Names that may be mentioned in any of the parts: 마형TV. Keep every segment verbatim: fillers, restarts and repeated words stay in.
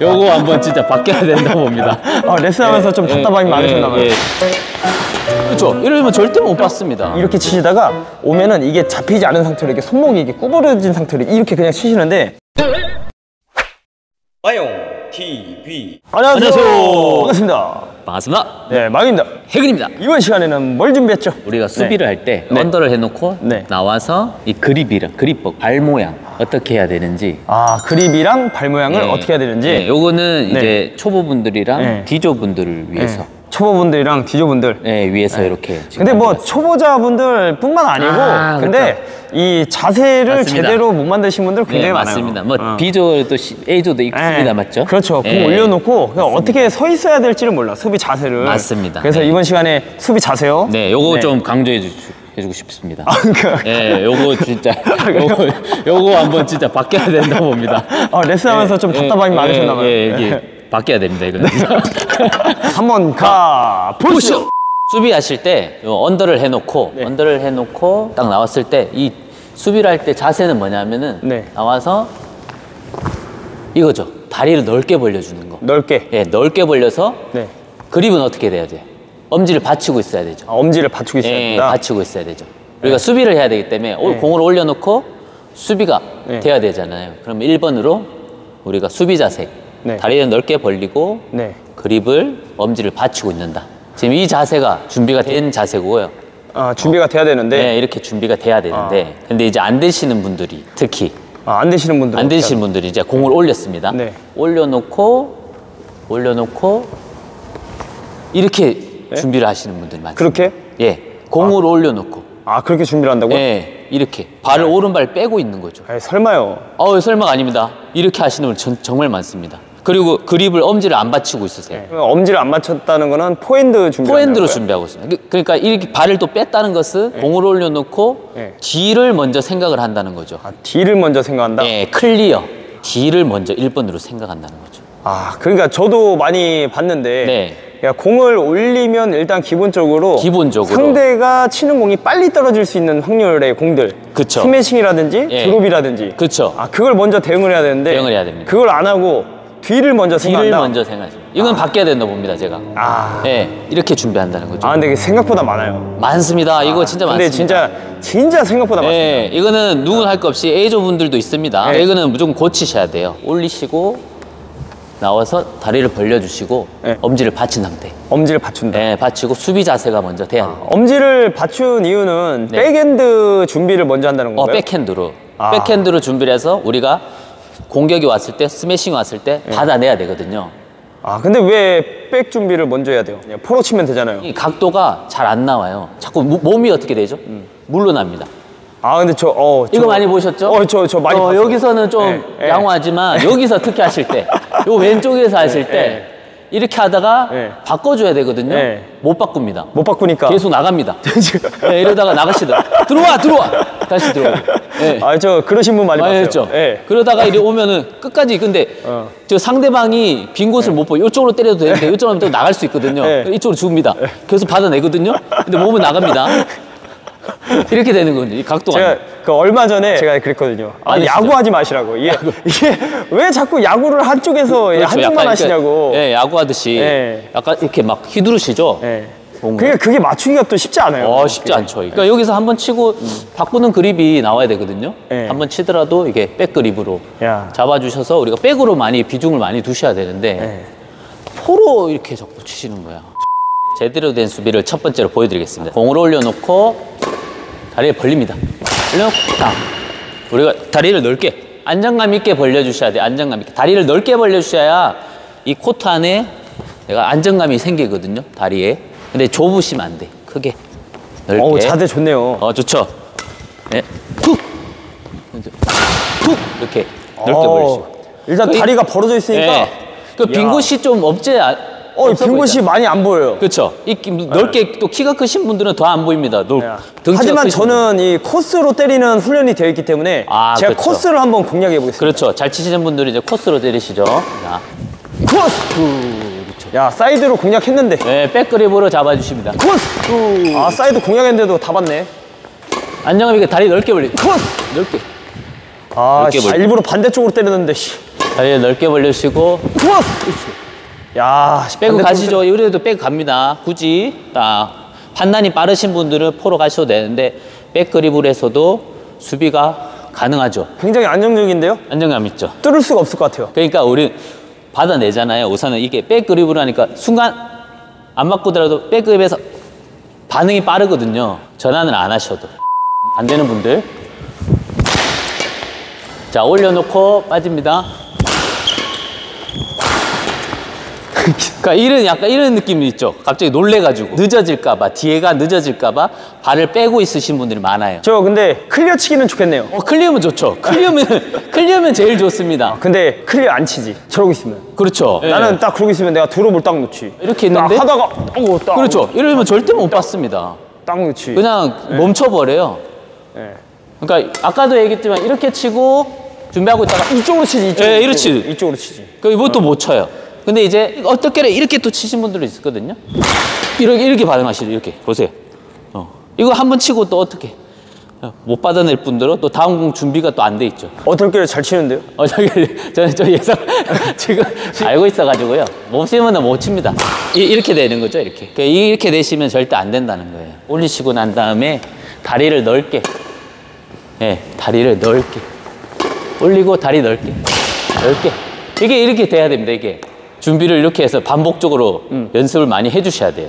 요거 한번 진짜 바뀌어야 된다 봅니다. 아, 레슨하면서 예, 좀 답답함이 예, 많으셨나 봐요. 예, 예. 그렇죠. 이러면 절대 못 봤습니다. 이렇게 치시다가 오면은 이게 잡히지 않은 상태로 이렇게 손목이 이렇게 구부러진 상태로 이렇게 그냥 치시는데. 마형티비. 안녕하세요. 안녕하세요. 반갑습니다. 반갑습니다. 네, 마형입니다. 혜근입니다. 이번 시간에는 뭘 준비했죠? 우리가 수비를 네. 할 때 네. 언더를 해놓고 네. 나와서 이 그립이랑 그립법, 발 모양 어떻게 해야 되는지. 아, 그립이랑 발 모양을 네. 어떻게 해야 되는지. 네, 요거는 네. 이제 초보분들이랑 네. 디저분들을 위해서. 네. 초보분들이랑 디저분들 네, 위해서 네. 이렇게. 근데 뭐 초보자분들뿐만 아니고 아, 근데 그렇죠. 이 자세를 맞습니다. 제대로 못 만드신 분들 굉장히 네, 많아요. 맞습니다. 뭐 어. B조 또 A조도 있습니다. 네. 맞죠? 그렇죠. 네. 공 올려놓고 그냥 어떻게 서 있어야 될지를 몰라. 수비 자세를. 맞습니다. 그래서 네. 이번 시간에 수비 자세요. 네, 요거 네. 좀 강조해 주시죠. 해주고 싶습니다. 예, 요거 진짜 요거, 요거 한번 진짜 바뀌어야 된다 봅니다. 아, 레슨하면서 예, 좀 답답함이 예, 많으셨나 봐요. 예, 이게 예. 바뀌어야 됩니다. 이거는 한번 가 보시죠. 수비하실 때 요 언더를 해놓고 네. 언더를 해놓고 딱 나왔을 때 이 수비를 할 때 자세는 뭐냐면은 네. 나와서 이거죠. 다리를 넓게 벌려주는 거. 넓게. 예, 넓게 벌려서 네. 그립은 어떻게 돼야 돼? 엄지를 받치고 있어야 되죠. 아, 엄지를 받치고 있어야 예, 된다? 받치고 있어야 되죠. 우리가 예. 수비를 해야 되기 때문에 예. 공을 올려놓고 수비가 예. 돼야 되잖아요. 그러면 일 번으로 우리가 수비 자세 네. 다리를 넓게 벌리고 네. 그립을 엄지를 받치고 있는다. 지금 이 자세가 준비가 된 자세고요. 아, 준비가 어, 돼야 되는데? 네, 이렇게 준비가 돼야 되는데 아. 근데 이제 안 되시는 분들이 특히 아, 안 되시는 분들 안 되시는 분들이 이제 공을 올렸습니다. 네. 올려놓고 올려놓고 이렇게 네? 준비를 하시는 분들이 많죠. 그렇게? 예. 공을 아. 올려놓고. 아, 그렇게 준비를 한다고요? 예. 이렇게. 발을 네. 오른발 빼고 있는 거죠. 에이, 설마요. 어, 설마가 아닙니다. 이렇게 하시는 분 전, 정말 많습니다. 그리고 그립을 엄지를 안 받치고 있으세요. 네. 엄지를 안 받쳤다는 거는 포핸드 준비. 포핸드로 준비하고 있습니다. 그러니까 이렇게 발을 또 뺐다는 것은 네. 공을 올려놓고 네. 뒤를 먼저 생각을 한다는 거죠. 아, 뒤를 먼저 생각한다? 예, 클리어. 뒤를 먼저 일 번으로 생각한다는 거죠. 아, 그러니까 저도 많이 봤는데. 네. 야, 공을 올리면 일단 기본적으로, 기본적으로 상대가 치는 공이 빨리 떨어질 수 있는 확률의 공들 그쵸. 스매싱이라든지 예. 드롭이라든지 그쵸. 아, 그걸 먼저 대응을 해야 되는데 대응을 해야 됩니다. 그걸 안 하고 뒤를 먼저 생각한다? 뒤를 먼저 생각하죠. 이건 아. 바뀌어야 된다 봅니다, 제가. 아. 예, 이렇게 준비한다는 거죠. 아, 근데 이게 생각보다 많아요. 많습니다. 아. 이거 진짜 근데 많습니다. 근데 진짜, 진짜 생각보다 예. 많습니다. 이거는 누군 할 것 없이 A조 분들도 있습니다. 예. 이거는 무조건 고치셔야 돼요. 올리시고 나와서 다리를 벌려주시고 네. 엄지를 받친 상태. 엄지를 받춘다. 네, 받치고 수비 자세가 먼저 돼야 돼요. 아, 엄지를 받춘 이유는 네. 백핸드 준비를 먼저 한다는 건가요? 어, 백핸드로. 아. 백핸드로 준비를 해서 우리가 공격이 왔을 때, 스매싱 왔을 때 네. 받아내야 되거든요. 아, 근데 왜 백 준비를 먼저 해야 돼요? 그냥 포로 치면 되잖아요. 이 각도가 잘 안 나와요. 자꾸 몸이 어떻게 되죠? 음. 물러납니다. 아, 근데 저, 어. 이거 저, 많이 보셨죠? 어, 저, 저 많이 어, 봤어요. 여기서는 좀 네, 양호하지만, 네. 여기서 특히 하실 때, 요 왼쪽에서 하실 네, 때, 네. 이렇게 하다가 네. 바꿔줘야 되거든요. 네. 못 바꿉니다. 못 바꾸니까. 계속 나갑니다. 네, 이러다가 나가시더라. 들어와, 들어와! 다시 들어와. 네. 아, 저, 그러신 분 많이 봤어요. 그렇죠. 네. 그러다가 이리 오면은 끝까지, 근데, 어. 저 상대방이 빈 곳을 네. 못 보고, 이쪽으로 때려도 되는데, 이쪽으로 하면 또 나갈 수 있거든요. 네. 이쪽으로 줍니다. 계속 받아내거든요. 근데 몸은 나갑니다. 이렇게 되는 거죠. 이 각도가. 제가 그 얼마 전에 제가 그랬거든요. 아, 야구하지 마시라고. 이게, 야구. 이게 왜 자꾸 야구를 한쪽에서 그렇죠, 한쪽만 하시냐고. 예, 야구하듯이. 예. 약간 이렇게 막 휘두르시죠. 예. 그게, 그게 맞추기가 또 쉽지 않아요. 어, 쉽지 않죠. 그러니까 예. 여기서 한번 치고 음. 바꾸는 그립이 나와야 되거든요. 예. 한번 치더라도 이게 백 그립으로 야. 잡아주셔서 우리가 백으로 많이 비중을 많이 두셔야 되는데 예. 포로 이렇게 자꾸 치시는 거야. 제대로 된 수비를 첫 번째로 보여드리겠습니다. 공을 올려놓고 다리를 벌립니다. 벌렸다. 우리가 다리를 넓게, 안정감 있게 벌려주셔야 돼요. 안정감 있게. 다리를 넓게 벌려주셔야 이 코트 안에 내가 안정감이 생기거든요. 다리에. 근데 좁으시면 안 돼. 크게. 넓게. 오, 자세 좋네요. 어, 좋죠. 네. 툭! 툭! 이렇게 넓게 오, 벌리시고. 일단 다리가 벌어져 있으니까. 네. 그 빈 곳이 좀 없지 어, 빈 곳이 많이 안 보여요. 그렇죠. 이 넓게 네. 또 키가 크신 분들은 더 안 보입니다. 넓, 네. 하지만 저는 이 코스로 때리는 훈련이 되어 있기 때문에 아, 제가 그렇죠. 코스를 한번 공략해 보겠습니다. 그렇죠. 잘 치시는 분들이 이제 코스로 때리시죠. 자, 코스. 그렇죠. 야, 사이드로 공략했는데. 네, 백그립으로 잡아주십니다. 코스. 아, 사이드 공략했는데도 다 봤네. 안정감 있게 다리 넓게 벌리. 코스. 넓게. 아, 넓게 씨, 일부러 반대쪽으로 때렸는데. 다리를 넓게 벌리시고. 우와! 야, 빼고 가시죠. 이래도 빼고 갑니다. 굳이 딱 판단이 빠르신 분들은 포로 가셔도 되는데 백그립으로 해서도 수비가 가능하죠. 굉장히 안정적인데요? 안정감 있죠. 뚫을 수가 없을 것 같아요. 그러니까 우리 받아내잖아요. 우선은 이게 백그립으로 하니까 순간 안 맞고더라도 백그립에서 반응이 빠르거든요. 전환을 안 하셔도. 안 되는 분들. 자, 올려놓고 빠집니다. 그러니까 이런 약간 이런 느낌이 있죠. 갑자기 놀래가지고 늦어질까봐, 뒤에가 늦어질까봐 발을 빼고 있으신 분들이 많아요. 저 근데 클리어 치기는 좋겠네요. 어, 클리어면 좋죠. 클리어면 클리어면 제일 좋습니다. 아, 근데 클리어 안 치지. 저러고 있으면. 그렇죠. 예. 나는 딱 그러고 있으면 내가 드롭을 딱 놓지. 이렇게 있는데 하다가 어, 딱. 그렇죠. 이러면 절대 못 봤습니다. 딱 놓지. 그냥 예. 멈춰버려요. 예. 그러니까 아까도 얘기했지만 이렇게 치고 준비하고 있다가 이쪽으로 치지. 이쪽으로. 예, 이렇게 이쪽으로, 이쪽으로 치지. 그럼 이것도 어. 못 쳐요. 근데 이제 어떻게 이렇게 또 치신 분들도 있었거든요. 이렇게 이렇게 반응하시죠. 이렇게 보세요. 어. 이거 한번 치고 또 어떻게 못 받아낼 분들은 또 다음 공 준비가 또 안 돼 있죠. 어떨결에 잘 치는데요? 어, 저기 저는 저 예상 지금 알고 있어가지고요. 못 치면 못 칩니다. 이, 이렇게 되는 거죠. 이렇게 이렇게 되시면 절대 안 된다는 거예요. 올리시고 난 다음에 다리를 넓게, 예, 네, 다리를 넓게 올리고 다리 넓게, 넓게 이게 이렇게 돼야 됩니다. 이게. 준비를 이렇게 해서 반복적으로 음. 연습을 많이 해주셔야 돼요.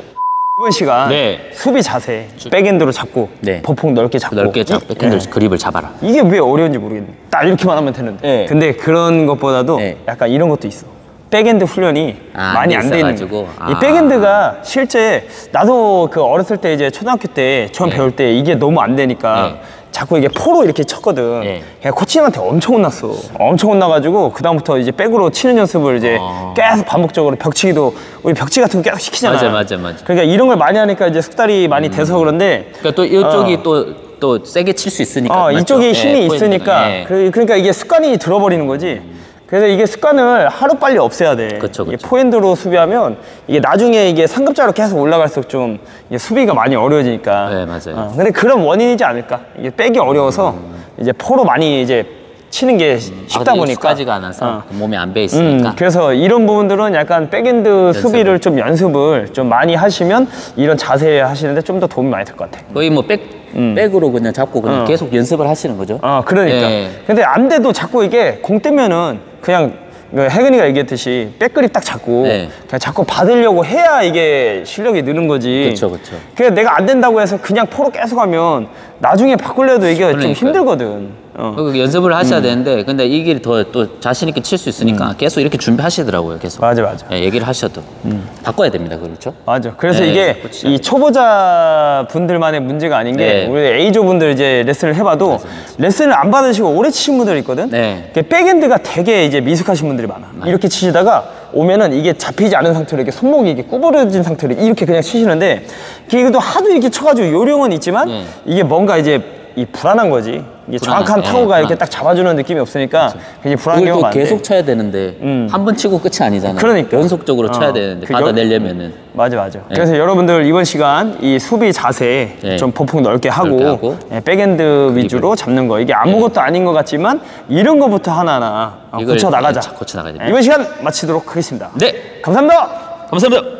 이번 시간 네. 수비 자세, 백핸드로 잡고 네. 버폭 넓게 잡고 넓게 잡, 백핸드 네. 그립을 잡아라. 이게 왜 어려운지 모르겠네. 딱 이렇게만 하면 되는데 네. 근데 그런 것보다도 네. 약간 이런 것도 있어. 백핸드 훈련이 아, 많이 안 돼 있는 거예요. 아. 이 백핸드가 실제 나도 그 어렸을 때 이제 초등학교 때 처음 네. 배울 때 이게 너무 안 되니까 네. 자꾸 이게 포로 이렇게 쳤거든. 예. 그냥 코치님한테 엄청 혼났어. 엄청 혼나가지고 그다음부터 이제 백으로 치는 연습을 이제 어... 계속 반복적으로 벽치기도 우리 벽치기 같은 거 계속 시키잖아. 맞아, 맞아, 맞아. 그러니까 이런 걸 많이 하니까 이제 숙달이 많이 음... 돼서 그런데. 그러니까 또 이쪽이 어... 또 또 세게 칠 수 있으니까. 어, 이쪽에 힘이 예, 있으니까. 예. 그러니까 이게 습관이 들어버리는 거지. 그래서 이게 습관을 하루 빨리 없애야 돼. 그쵸, 그쵸. 이게 포핸드로 수비하면 이게 나중에 이게 상급자로 계속 올라갈수록 좀 이게 수비가 많이 어려워지니까. 네, 맞아요. 어, 근데 그런 원인이지 않을까? 이게 백이 어려워서 음. 이제 포로 많이 이제 치는 게 음. 쉽다 아, 보니까. 익숙하지가 않아서 어. 몸에 안 배 있으니까. 음, 그래서 이런 부분들은 약간 백핸드 연습을. 수비를 좀 연습을 좀 많이 하시면 이런 자세 하시는데 좀 더 도움이 많이 될 것 같아. 거의 뭐 백. 음. 백으로 그냥 잡고 그냥 어. 계속 연습을 하시는 거죠. 아, 그러니까. 예. 근데 안 돼도 자꾸 이게 공 뜨면은 그냥 혜근이가 얘기했듯이 백그립 딱 잡고 예. 그냥 자꾸 받으려고 해야 이게 실력이 느는 거지. 그렇죠, 그렇죠. 그래서 내가 안 된다고 해서 그냥 포로 계속 하면 나중에 바꾸려도 이게 그러니까요. 좀 힘들거든. 어. 연습을 하셔야 음. 되는데 근데 이 길이 더 또 자신 있게 칠 수 있으니까 음. 계속 이렇게 준비하시더라고요. 계속. 맞아, 맞아. 예, 얘기를 하셔도 음. 바꿔야 됩니다. 그렇죠? 맞아. 그래서 예, 이게 이 초보자 분들만의 문제가 아닌 게 예. 우리 A조 분들 이제 레슨을 해봐도 맞아, 맞아. 레슨을 안 받으시고 오래 치신 분들 있거든. 네. 백핸드가 되게 이제 미숙하신 분들이 많아. 맞아. 이렇게 치시다가 오면은 이게 잡히지 않은 상태로 이렇게 손목이 이렇게 구부러진 상태로 이렇게 그냥 치시는데 이것도 하도 이렇게 쳐가지고 요령은 있지만 예. 이게 뭔가 이제 이 불안한 거지. 이게 불안한, 정확한 타구가 예, 이렇게 딱 잡아주는 느낌이 없으니까 그렇죠. 굉장히 불안한 경우가 많네. 계속 쳐야 되는데 음. 한 번 치고 끝이 아니잖아요. 그러니까. 연속적으로 어. 쳐야 되는데 그 받아내려면은. 여... 맞아, 맞아. 예. 그래서 여러분들 이번 시간 이 수비 자세 예. 좀 보폭 넓게 하고, 넓게 하고 예, 백핸드 위주로 잡는 거. 이게 아무것도 예. 아닌 것 같지만 이런 거부터 하나하나 고쳐 나가자. 고쳐 나가야 됩니다. 이번 시간 마치도록 하겠습니다. 네. 감사합니다. 감사합니다.